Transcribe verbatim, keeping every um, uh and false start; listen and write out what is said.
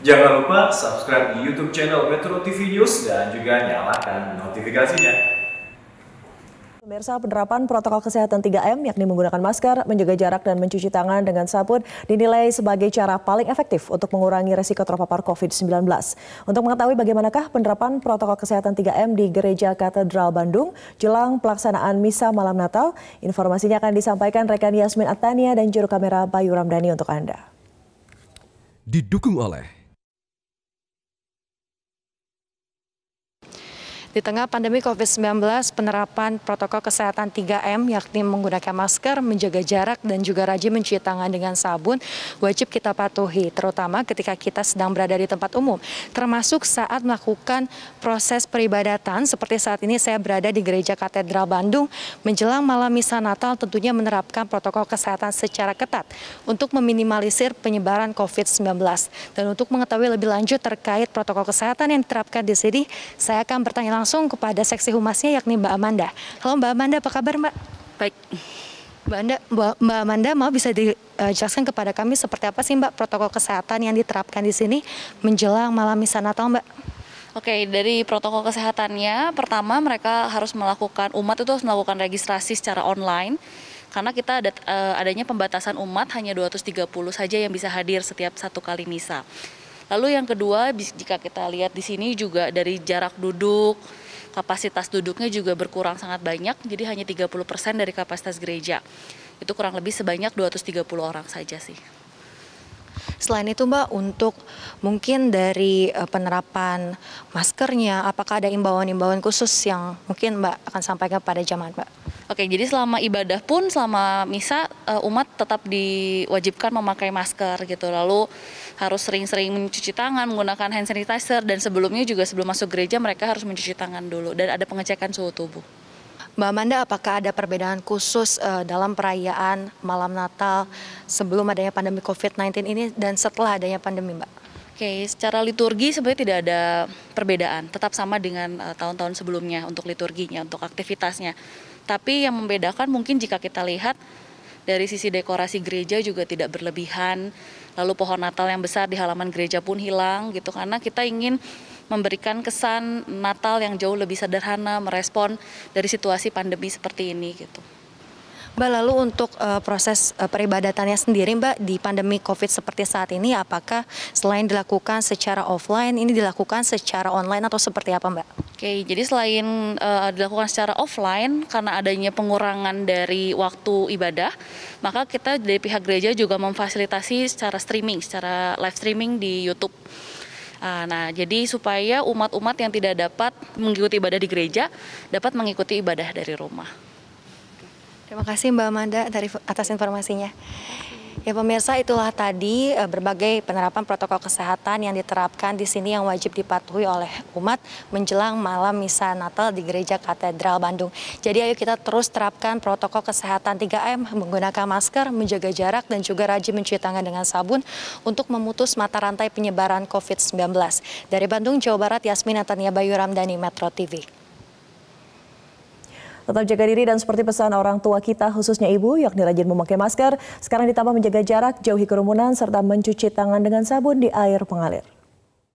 Jangan lupa subscribe di YouTube channel Metro T V News dan juga nyalakan notifikasinya. Pemirsa, penerapan protokol kesehatan tiga M yakni menggunakan masker, menjaga jarak dan mencuci tangan dengan sabun dinilai sebagai cara paling efektif untuk mengurangi resiko terpapar covid sembilan belas. Untuk mengetahui bagaimanakah penerapan protokol kesehatan tiga M di Gereja Katedral Bandung jelang pelaksanaan misa malam Natal, informasinya akan disampaikan rekan Yasmin Atania dan juru kamera Bayu Ramdhani untuk Anda. Didukung oleh di tengah pandemi covid sembilan belas, penerapan protokol kesehatan tiga M yakni menggunakan masker, menjaga jarak, dan juga rajin mencuci tangan dengan sabun wajib kita patuhi, terutama ketika kita sedang berada di tempat umum, termasuk saat melakukan proses peribadatan seperti saat ini saya berada di Gereja Katedral Bandung menjelang malam misa Natal, tentunya menerapkan protokol kesehatan secara ketat untuk meminimalisir penyebaran covid sembilan belas. Dan untuk mengetahui lebih lanjut terkait protokol kesehatan yang diterapkan di sini, saya akan bertanya langsung langsung kepada seksi humasnya yakni Mbak Amanda. Halo Mbak Amanda, apa kabar Mbak? Baik. Mbak Amanda, Mbak Amanda mau bisa dijelaskan kepada kami seperti apa sih Mbak protokol kesehatan yang diterapkan di sini menjelang malam misa Natal Mbak? Oke, dari protokol kesehatannya, pertama mereka harus melakukan, umat itu harus melakukan registrasi secara online. Karena kita ada, adanya pembatasan umat hanya dua ratus tiga puluh saja yang bisa hadir setiap satu kali misa. Lalu yang kedua, jika kita lihat di sini juga dari jarak duduk, kapasitas duduknya juga berkurang sangat banyak, jadi hanya tiga puluh persen dari kapasitas gereja. Itu kurang lebih sebanyak dua ratus tiga puluh orang saja sih. Selain itu Mbak, untuk mungkin dari penerapan maskernya, apakah ada imbauan-imbauan khusus yang mungkin Mbak akan sampaikan pada jamaat Mbak? Oke, jadi selama ibadah pun, selama misa, umat tetap diwajibkan memakai masker gitu. Lalu harus sering-sering mencuci tangan, menggunakan hand sanitizer, dan sebelumnya juga sebelum masuk gereja mereka harus mencuci tangan dulu. Dan ada pengecekan suhu tubuh. Mbak Amanda, apakah ada perbedaan khusus uh, dalam perayaan malam Natal sebelum adanya pandemi covid sembilan belas ini dan setelah adanya pandemi Mbak? Oke, secara liturgi sebenarnya tidak ada perbedaan, tetap sama dengan tahun-tahun uh, sebelumnya untuk liturginya, untuk aktivitasnya. Tapi yang membedakan mungkin jika kita lihat dari sisi dekorasi gereja juga tidak berlebihan, lalu pohon Natal yang besar di halaman gereja pun hilang gitu, karena kita ingin memberikan kesan Natal yang jauh lebih sederhana, merespon dari situasi pandemi seperti ini gitu. Mbak, lalu untuk uh, proses uh, peribadatannya sendiri Mbak, di pandemi COVID seperti saat ini, apakah selain dilakukan secara offline, ini dilakukan secara online atau seperti apa Mbak? Oke, jadi selain uh, dilakukan secara offline, karena adanya pengurangan dari waktu ibadah, maka kita dari pihak gereja juga memfasilitasi secara streaming, secara live streaming di YouTube. Nah, jadi supaya umat-umat yang tidak dapat mengikuti ibadah di gereja dapat mengikuti ibadah dari rumah. Terima kasih Mbak Amanda dari atas informasinya. Ya pemirsa, itulah tadi berbagai penerapan protokol kesehatan yang diterapkan di sini yang wajib dipatuhi oleh umat menjelang malam misa Natal di Gereja Katedral Bandung. Jadi ayo kita terus terapkan protokol kesehatan tiga M, menggunakan masker, menjaga jarak, dan juga rajin mencuci tangan dengan sabun untuk memutus mata rantai penyebaran covid sembilan belas. Dari Bandung, Jawa Barat, Yasmin Atania, Bayu Ramdhani, Metro T V. Tetap jaga diri dan seperti pesan orang tua kita khususnya ibu yakni rajin memakai masker, sekarang ditambah menjaga jarak, jauhi kerumunan, serta mencuci tangan dengan sabun di air pengalir.